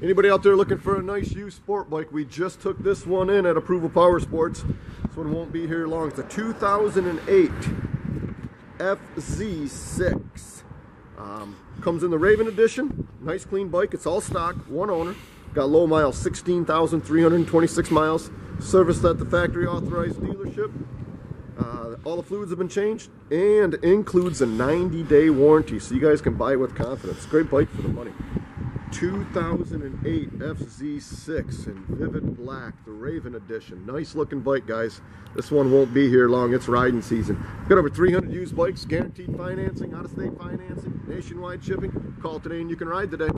Anybody out there looking for a nice used sport bike, we just took this one in at Approval Power Sports. This one won't be here long. It's a 2008 FZ6. Comes in the Raven edition. Nice clean bike. It's all stock, one owner. Got low miles, 16,326 miles. Serviced at the factory authorized dealership. All the fluids have been changed and includes a 90-day warranty, so you guys can buy it with confidence. Great bike for the money. 2008 FZ6 in vivid black, the Raven edition. Nice looking bike, guys. This one won't be here long. It's riding season. We've got over 300 used bikes, guaranteed financing, out-of-state financing, nationwide shipping. Call today and you can ride today.